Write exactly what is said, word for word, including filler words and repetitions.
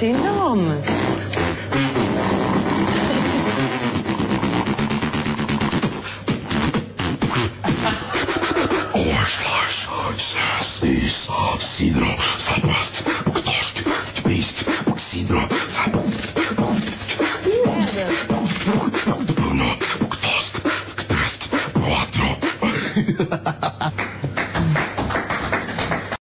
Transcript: Enorm. Yes, yes, yes, yes, Sidro, Sapast.